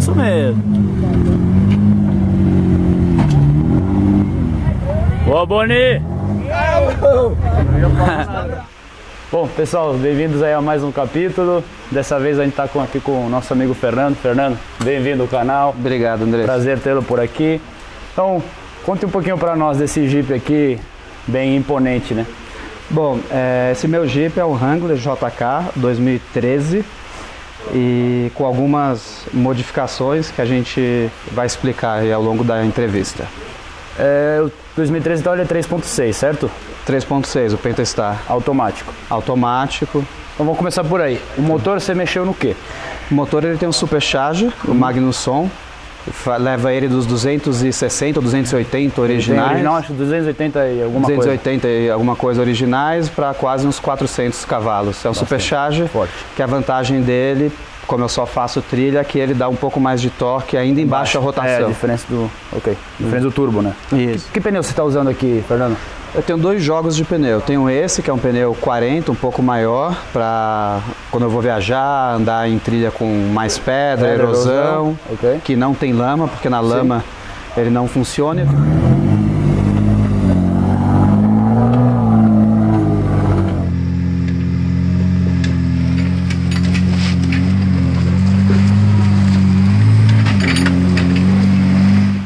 Isso mesmo. Boa, Bonny! Bom, pessoal, bem-vindos aí a mais um capítulo. Dessa vez a gente tá aqui com o nosso amigo Fernando. Fernando, bem-vindo ao canal. Obrigado, André. Prazer tê-lo por aqui. Então, conte um pouquinho para nós desse Jeep aqui, bem imponente, né? Bom, esse meu Jeep é o Wrangler JK 2013 e com algumas modificações que a gente vai explicar aí ao longo da entrevista. O 2013 então ele é 3.6, certo? 3.6, o Pentastar. Automático. Automático. Então vamos começar por aí. O motor você mexeu no quê? O motor ele tem um supercharger, o Magnuson. Leva ele dos 260, 280 originais. Original, acho 280 e alguma 280 coisa. E alguma coisa originais para quase uns 400 cavalos. É um supercharger, que a vantagem dele, como eu só faço trilha, é que ele dá um pouco mais de torque ainda em baixa rotação. É a diferença do, diferença do turbo, né? Isso. Que pneu você está usando aqui, Fernando? Eu tenho dois jogos de pneu. Eu tenho esse, que é um pneu 40, um pouco maior, para quando eu vou viajar, andar em trilha com mais pedra, erosão, que não tem lama, porque na lama ele não funciona.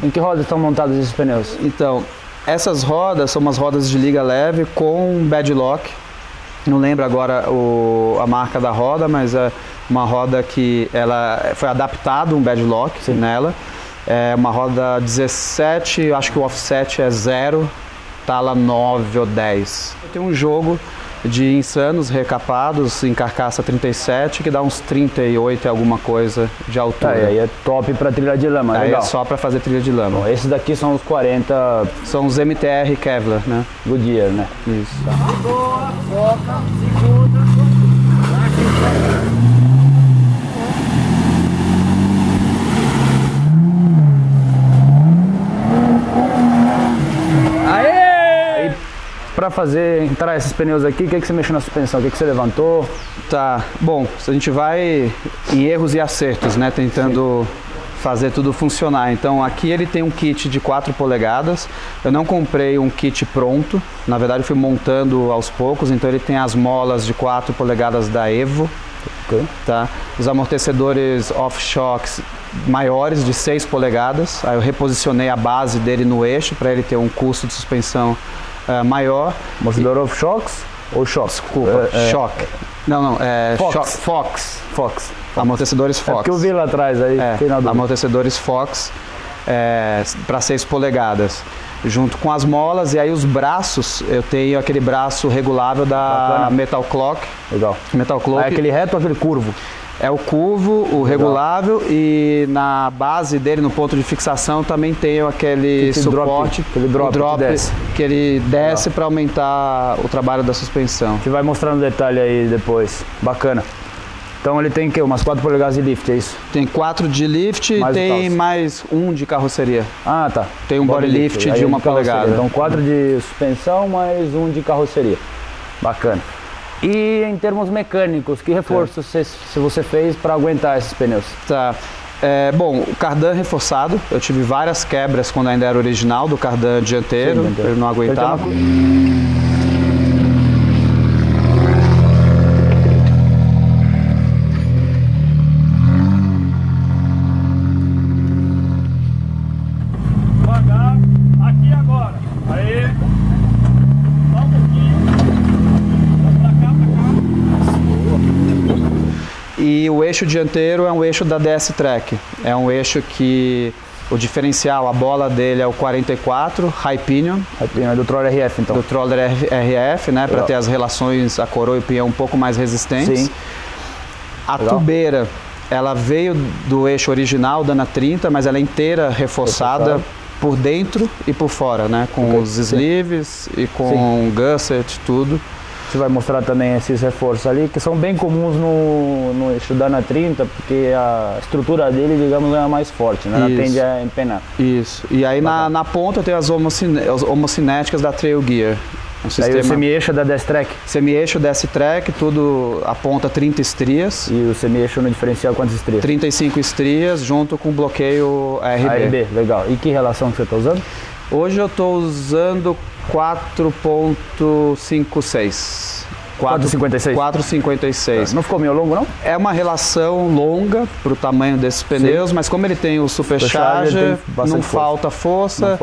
Em que rodas estão montados esses pneus? Então, essas rodas são umas rodas de liga leve com badlock, não lembro agora a marca da roda, mas é uma roda que ela foi adaptado um badlock nela, é uma roda 17, acho que o offset é 0, tala 9 ou 10. Eu tenho um jogo de insanos recapados em carcaça 37 que dá uns 38 e alguma coisa de altura. Aí é top para trilha de lama, legal. É só para fazer trilha de lama. Bom, esses daqui são os 40, são os MTR Kevlar, né? Goodyear, né? Isso. Tá. Boa, foca, segunda. Para fazer entrar esses pneus aqui, o que, que você mexeu na suspensão? O que, que você levantou? Tá, bom, a gente vai em erros e acertos, né? Tentando fazer tudo funcionar. Então aqui ele tem um kit de 4 polegadas. Eu não comprei um kit pronto, na verdade eu fui montando aos poucos. Então ele tem as molas de 4 polegadas da Evo, tá? Os amortecedores off-shocks maiores de 6 polegadas. Aí eu reposicionei a base dele no eixo para ele ter um custo de suspensão maior. Amortecedor off-shocks ou shocks? Desculpa, choque. Não, Fox. Amortecedores Fox. É que eu vi lá atrás aí. Amortecedores Fox para 6 polegadas. Junto com as molas e aí os braços, eu tenho aquele braço regulável da Metal Cloak. Legal. Metal Cloak. É aquele reto ou aquele curvo? É o curvo, o regulável e na base dele, no ponto de fixação, também tem aquele suporte, drop que ele desce para aumentar o trabalho da suspensão. A gente vai mostrar no detalhe aí depois. Bacana. Então ele tem o quê? Umas 4 polegadas de lift, é isso? Tem 4 de lift e tem mais um de carroceria. Ah, tá. Tem um body lift de 1 polegada. Então 4 de suspensão mais um de carroceria. Bacana. E em termos mecânicos, que reforço você fez para aguentar esses pneus? Tá. Bom, o cardan reforçado, eu tive várias quebras quando ainda era original do cardan dianteiro, eu não aguentava. E o eixo dianteiro é um eixo da DS-Track, é um eixo que o diferencial, a bola dele é o 44, High Pinion. High Pinion é do Troller RF então. Do Troller RF, né, para ter as relações, a coroa e o pião um pouco mais resistentes. Sim. A tubeira, ela veio do eixo original, Dana 30, mas ela é inteira reforçada por dentro e por fora, né, com os sleeves e com gusset, tudo. Vai mostrar também esses reforços ali que são bem comuns no eixo Dana 30 porque a estrutura dele, digamos, é mais forte, né? Ela tende a empenar. Isso. E aí na ponta tem as homocinéticas da trail gear, Um sistema... Aí o semi-eixo é da DS-Track? Semi-eixo DS-Track, tudo aponta 30 estrias. E o semi-eixo no diferencial, quantas estrias? 35 estrias, junto com o bloqueio ARB. ARB, legal. E que relação que você está usando? Hoje eu estou usando 4.56. 4,56? 4,56. Não ficou meio longo, não? É uma relação longa para o tamanho desses pneus, sim, mas como ele tem o supercharger, não falta força.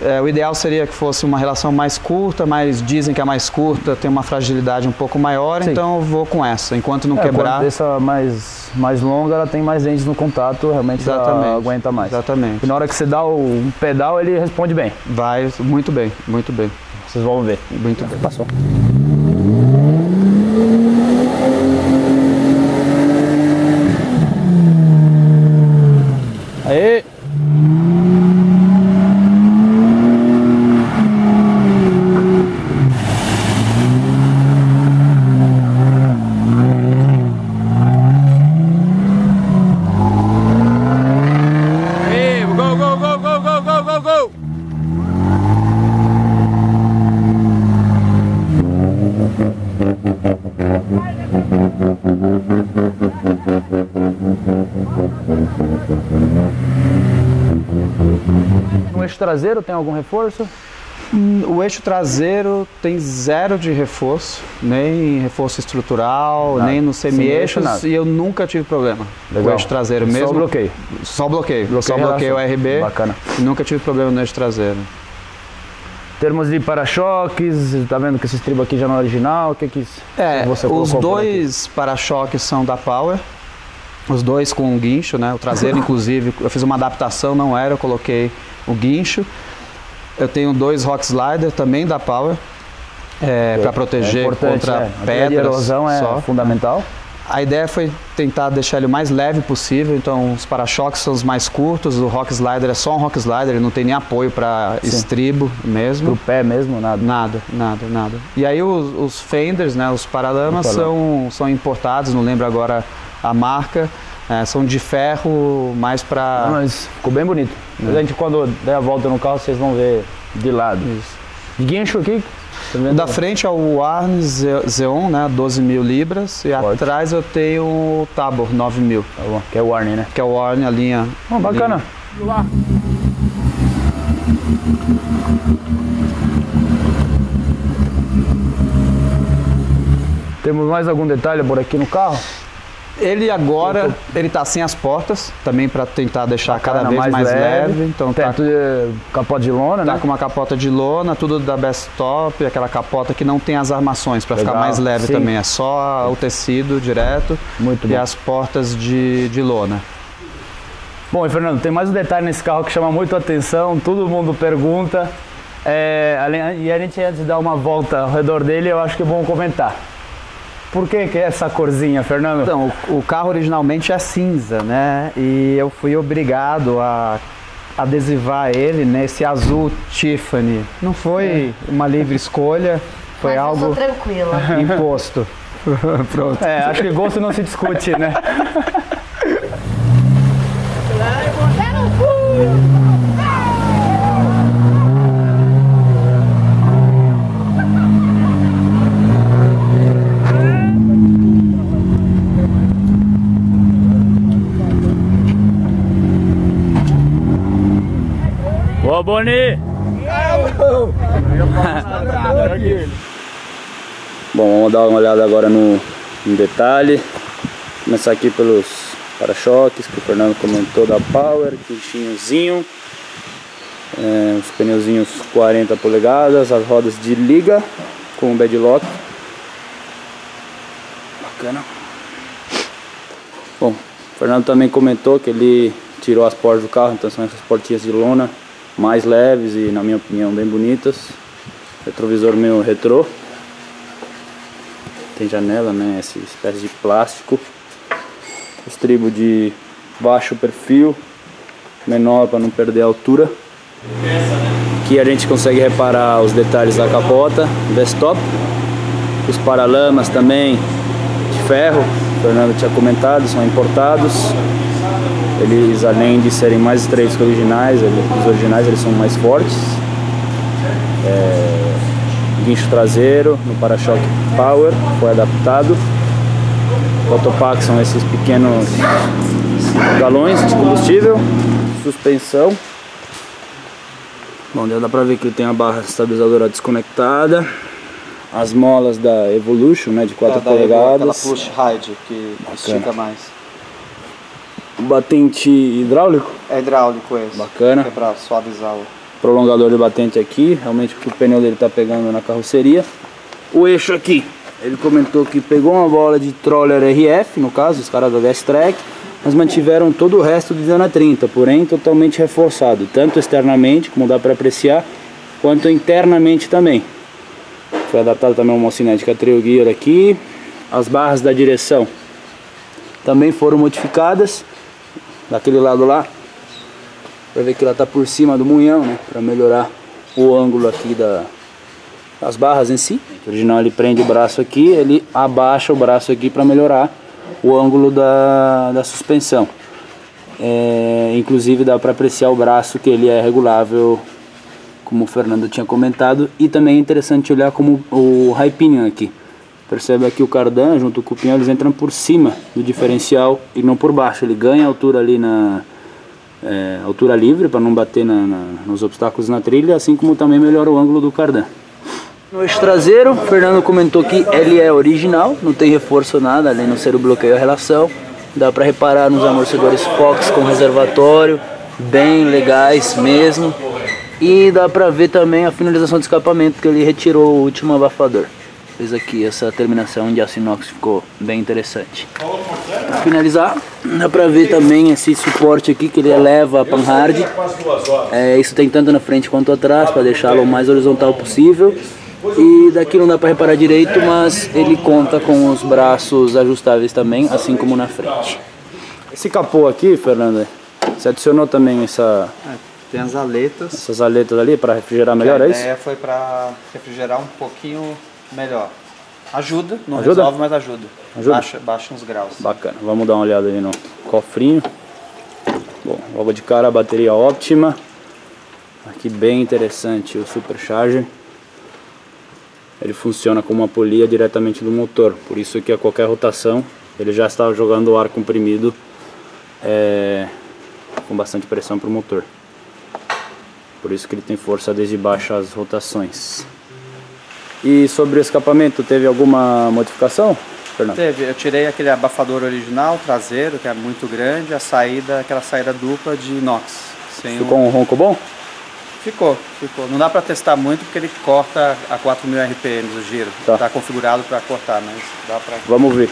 É, o ideal seria que fosse uma relação mais curta, mas dizem que a mais curta tem uma fragilidade um pouco maior, sim, então eu vou com essa. Enquanto não quebrar... Essa mais longa, ela tem mais dentes no contato, realmente ela aguenta mais. Exatamente. E na hora que você dá um pedal, ele responde bem. Vai muito bem, muito bem. Vocês vão ver. Muito bem. Passou. Aê! Traseiro tem algum reforço? O eixo traseiro tem zero de reforço, nem reforço estrutural, nada, nem no semi-eixos, e eu nunca tive problema. Legal. O eixo traseiro mesmo. Só bloqueio? Só bloqueio. Só bloqueio RB. Bacana. Nunca tive problema no eixo traseiro. Termos de para-choques, tá vendo que esse estribo aqui já não é original, o que que isso? É, você os dois para-choques são da Power. Os dois com um guincho, né? O traseiro, inclusive, eu fiz uma adaptação, não era, eu coloquei o guincho. Eu tenho dois Rock Slider também da Power, para proteger contra pedras. A erosão é só, fundamental. A ideia foi tentar deixar ele o mais leve possível, então os para-choques são os mais curtos, o Rock Slider é só um Rock Slider, ele não tem nem apoio para estribo mesmo. Para o pé mesmo, nada? Nada, nada, nada. E aí os fenders, né, os paralamas são importados, não lembro agora a marca, são de ferro, mais para... Mas ficou bem bonito. Mas a gente, quando der a volta no carro, vocês vão ver de lado. Isso. De guincho aqui? Da frente é o Warn Z1, né, 12 mil libras, e forte. Atrás eu tenho o Tabor, 9 mil. Tá bom. Que é o Warn, né? Que é o Warn, a linha... Oh, bacana. Linha. Temos mais algum detalhe por aqui no carro? Ele agora, ele tá sem as portas, também para tentar deixar cada vez mais leve. Então tá com capota de lona, né? Tá com uma capota de lona, tudo da Bestop, aquela capota que não tem as armações, para ficar mais leve, sim, também. É só o tecido direto. Muito bom. E as portas de lona. Bom, e Fernando, tem mais um detalhe nesse carro que chama muito a atenção, todo mundo pergunta. E a gente, antes de dar uma volta ao redor dele, eu acho que é bom comentar. Por que que é essa corzinha, Fernando? Então, o carro originalmente é cinza, né? E eu fui obrigado a adesivar ele nesse azul Tiffany. Não foi uma livre escolha, foi algo imposto. Pronto. É, acho que gosto não se discute, né? Ô, Bonny! Bom, vamos dar uma olhada agora no detalhe. Começar aqui pelos para-choques, que o Fernando comentou, da Power, quinchinhozinho, os pneuzinhos 40 polegadas, as rodas de liga com badlock. Bacana. Bom, o Fernando também comentou que ele tirou as portas do carro, então são essas portinhas de lona, mais leves e, na minha opinião, bem bonitas. Retrovisor meio retrô. Tem janela, né? Essa espécie de plástico. Estribo de baixo perfil, menor para não perder a altura. Aqui a gente consegue reparar os detalhes da capota, Bestop. Os paralamas também de ferro, o Fernando tinha comentado, são importados. Eles, além de serem mais estreitos que os originais, eles são mais fortes. guincho traseiro, no para-choque Power, foi adaptado. Autopack são esses pequenos galões de combustível. Suspensão. Bom, já dá pra ver que tem a barra estabilizadora desconectada. As molas da Evolution, né, de 4 polegadas. Aquela push ride que estica mais. O batente hidráulico? É hidráulico esse. Bacana. É pra suavizar o prolongador de batente aqui. Realmente o pneu dele tá pegando na carroceria. O eixo aqui. Ele comentou que pegou uma bola de Troller RF, no caso, os caras da DS-Track, mas mantiveram todo o resto do Dana 30, porém totalmente reforçado, tanto externamente, como dá para apreciar, quanto internamente também. Foi adaptado também uma cinética trail gear aqui. As barras da direção também foram modificadas, daquele lado lá, para ver que ela está por cima do munhão, né, para melhorar o ângulo aqui da... as barras em si. O original ele prende o braço aqui, ele abaixa o braço aqui para melhorar o ângulo da suspensão. Inclusive dá para apreciar o braço que ele é regulável, como o Fernando tinha comentado. E também é interessante olhar como o high pinion aqui. Percebe aqui o cardan junto com o pinhão, eles entram por cima do diferencial e não por baixo. Ele ganha altura ali na... altura livre para não bater nos obstáculos na trilha, assim como também melhora o ângulo do cardan. No eixo traseiro, o Fernando comentou que ele é original, não tem reforço nada, além de não ser o bloqueio à relação. Dá para reparar nos amortecedores FOX com reservatório, bem legais mesmo. E dá para ver também a finalização de escapamento, que ele retirou o último abafador. Fez aqui essa terminação de aço inox, ficou bem interessante. Para finalizar, dá para ver também esse suporte aqui que ele eleva a panhard. Isso tem tanto na frente quanto atrás, para deixá-lo o mais horizontal possível. E daqui não dá para reparar direito, mas ele conta com os braços ajustáveis também, assim como na frente. Esse capô aqui, Fernando, você adicionou também essa... Tem as aletas. Essas aletas ali para refrigerar melhor, é isso? A ideia foi para refrigerar um pouquinho melhor. Ajuda, não resolve, mas ajuda. Baixa uns graus. Bacana, vamos dar uma olhada ali no cofrinho. Bom, logo de cara a bateria ótima. Aqui bem interessante o supercharger. Ele funciona como uma polia diretamente do motor, por isso que a qualquer rotação ele já está jogando o ar comprimido com bastante pressão para o motor. Por isso que ele tem força desde baixo as rotações. E sobre o escapamento, teve alguma modificação, Fernando? Teve, eu tirei aquele abafador original, traseiro, que é muito grande, a saída, aquela saída dupla de inox. Ficou um ronco bom? Ficou. Não dá pra testar muito porque ele corta a 4000 RPM o giro. Tá configurado pra cortar, mas dá pra... Vamos ver.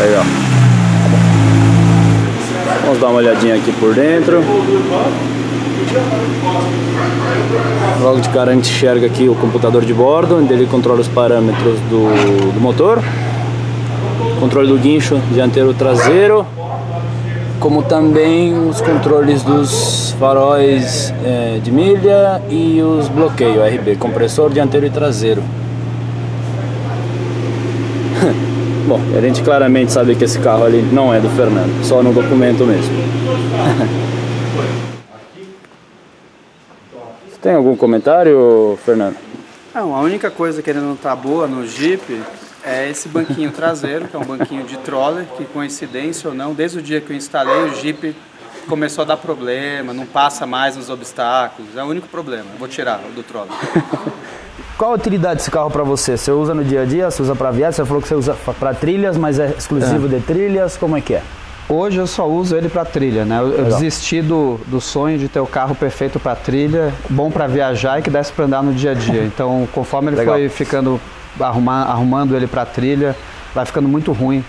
Legal. Vamos dar uma olhadinha aqui por dentro. Logo de cara a gente enxerga aqui o computador de bordo, onde ele controla os parâmetros do motor, controle do guincho dianteiro, traseiro, como também os controles dos faróis de milha e os bloqueios ARB, compressor dianteiro e traseiro. Bom, a gente claramente sabe que esse carro ali não é do Fernando, só no documento mesmo. Tem algum comentário, Fernando? Não, a única coisa que ele não tá boa no Jeep é esse banquinho traseiro, que é um banquinho de Troller, que coincidência ou não, desde o dia que eu instalei o Jeep começou a dar problema, não passa mais nos obstáculos, é o único problema, eu vou tirar do Troller. Qual a utilidade desse carro para você? Você usa no dia a dia, você usa para viagem, você falou que você usa para trilhas, mas é exclusivo de trilhas, como é que é? Hoje eu só uso ele para trilha, né? Eu desisti do sonho de ter o carro perfeito para trilha, bom para viajar e que desse para andar no dia a dia. Então, conforme ele foi ficando arrumando ele para trilha, vai ficando muito ruim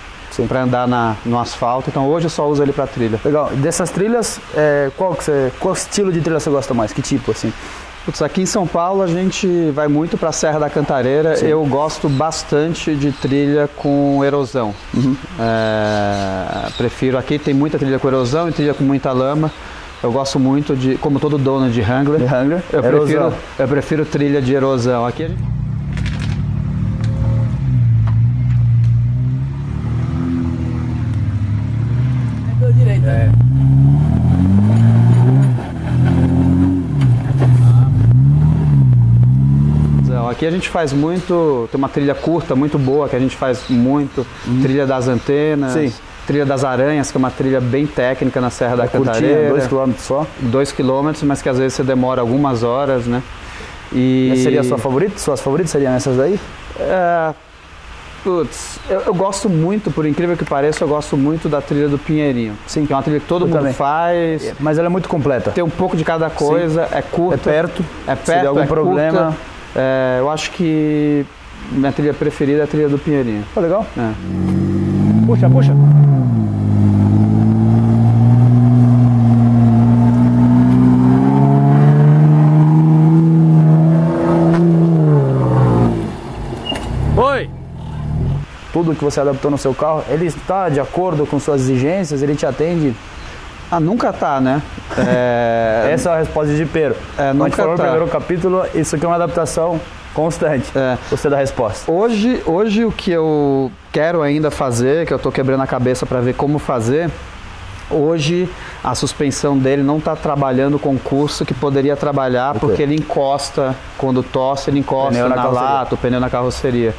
para andar no asfalto. Então, hoje eu só uso ele para trilha. Legal. Dessas trilhas, qual estilo de trilha você gosta mais? Que tipo assim? Putz, aqui em São Paulo a gente vai muito para a Serra da Cantareira. Sim. Eu gosto bastante de trilha com erosão. Prefiro, aqui tem muita trilha com erosão e trilha com muita lama. Eu gosto muito de, como todo dono de Wrangler, eu prefiro trilha de erosão. Aqui a gente... Aqui a gente faz muito, tem uma trilha curta muito boa que a gente faz muito, trilha das antenas, sim, trilha das aranhas, que é uma trilha bem técnica na Serra da Cantareira. 2 quilômetros só? 2 quilômetros, mas que às vezes você demora algumas horas, né? E essa seria a sua favorita? Suas favoritas seriam essas daí? É... Putz, eu gosto muito, por incrível que pareça, eu gosto muito da trilha do Pinheirinho. Sim, que é uma trilha que todo mundo também faz. É, mas ela é muito completa. Tem um pouco de cada coisa, sim, é curta. É perto. É perto, se der algum problema. É, eu acho que minha trilha preferida é a trilha do Pinheirinho. Tá legal? É. Puxa, puxa. Tudo que você adaptou no seu carro, ele está de acordo com suas exigências? Ele te atende? Ah, nunca tá, né? É... Essa é a resposta de Pero. É, nunca tá. No primeiro capítulo, isso aqui é uma adaptação constante. É. Você dá a resposta. Hoje o que eu quero ainda fazer, que eu estou quebrando a cabeça para ver como fazer, hoje a suspensão dele não está trabalhando o concurso que poderia trabalhar, porque ele encosta, quando tosse, ele encosta na lata, o pneu na carroceria.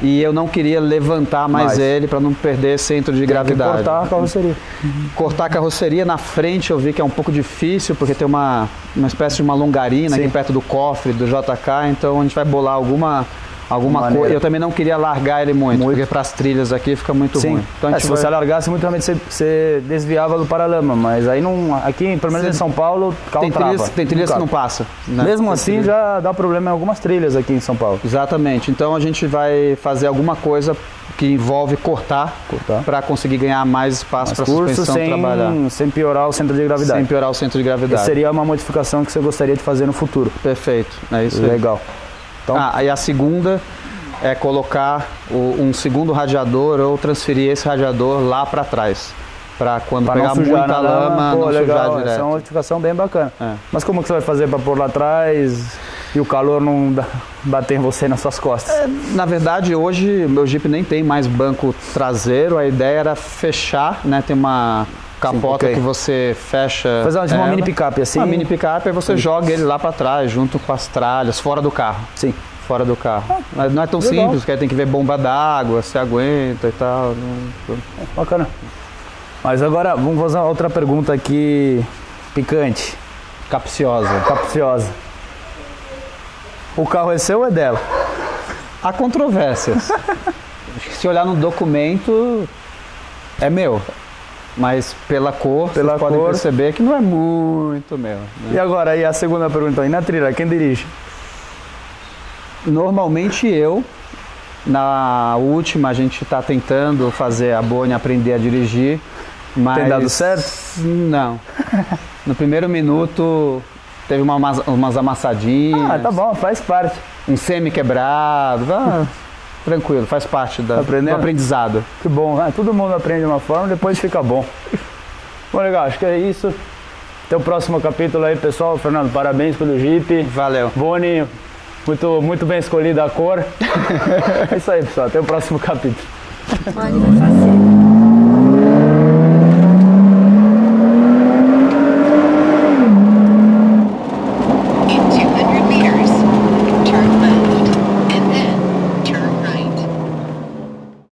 E eu não queria levantar mais ele para não perder centro de gravidade. Cortar a carroceria. Cortar a carroceria na frente eu vi que é um pouco difícil, porque tem uma espécie de uma longarina, sim, aqui perto do cofre, do JK, então a gente vai bolar alguma coisa. Eu também não queria largar ele muito. Porque para as trilhas aqui fica muito, sim, ruim. Então, se você largasse muito, realmente você desviava do paralama, mas aí não, aqui, pelo menos em São Paulo, carro tem trilhas que não passa, né? Mesmo assim, já dá problema em algumas trilhas aqui em São Paulo. Exatamente, então a gente vai fazer alguma coisa que envolve cortar para conseguir ganhar mais espaço para a suspensão trabalhar. Sem piorar o centro de gravidade. Sem piorar o centro de gravidade. E seria uma modificação que você gostaria de fazer no futuro. Perfeito, é isso aí. Legal. Então... Ah, e a segunda é colocar um segundo radiador ou transferir esse radiador lá para trás. Para quando pegar muita lama, não sujar direto. Essa é uma modificação bem bacana. É. Mas como que você vai fazer para pôr lá atrás e o calor não bater em você nas suas costas? É, na verdade, hoje meu Jeep nem tem mais banco traseiro. A ideia era fechar, né? Tem uma... capota, sim, que você fecha... Fazer uma mini picape assim? Uma mini picape, aí você joga ele lá para trás, junto com as tralhas, fora do carro. Sim. Fora do carro. Mas não é tão simples, porque aí tem que ver bomba d'água, se aguenta e tal. Bacana. Mas agora, vamos fazer outra pergunta aqui, picante. Capciosa. Capciosa. O carro é seu ou é dela? Há controvérsias. Acho que se olhar no documento, é meu. Mas pela cor, vocês podem perceber que não é muito meu, né? E agora, aí a segunda pergunta, e na trilha, quem dirige? Normalmente eu. Na última a gente está tentando fazer a Bonny aprender a dirigir, mas... Tem dado certo? Não. No primeiro minuto teve umas amassadinhas. Ah, tá bom, faz parte. Um semi quebrado, tranquilo, faz parte do aprendizado. Que bom, né? Todo mundo aprende de uma forma, depois fica bom. Bom, legal, acho que é isso. Até o próximo capítulo aí, pessoal. Fernando, parabéns pelo Jeep. Valeu. Bonny, muito, muito bem escolhida a cor. É isso aí, pessoal. Até o próximo capítulo.